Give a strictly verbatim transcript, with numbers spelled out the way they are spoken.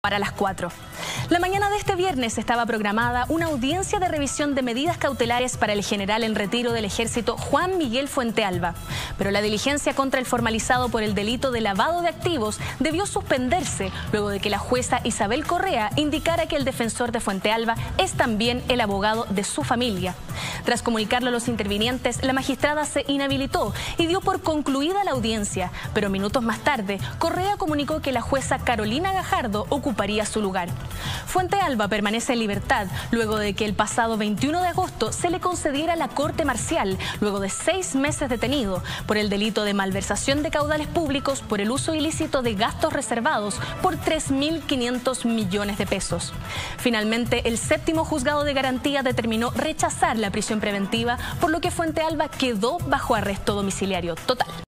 Para las cuatro. La mañana de este viernes estaba programada una audiencia de revisión de medidas cautelares para el general en retiro del ejército Juan Miguel Fuente-Alba, pero la diligencia contra el formalizado por el delito de lavado de activos debió suspenderse luego de que la jueza Isabel Correa indicara que el defensor de Fuente-Alba es también el abogado de su familia. Tras comunicarlo a los intervinientes, la magistrada se inhabilitó y dio por concluida la audiencia, pero minutos más tarde, Correa comunicó que la jueza Carolina Gajardo ocuparía su lugar. Fuente-Alba permanece en libertad luego de que el pasado veintiuno de agosto se le concediera la Corte Marcial, luego de seis meses detenido por el delito de malversación de caudales públicos por el uso ilícito de gastos reservados por tres mil quinientos millones de pesos. Finalmente, el séptimo juzgado de garantía determinó rechazar la prisión preventiva, por lo que Fuente-Alba quedó bajo arresto domiciliario total.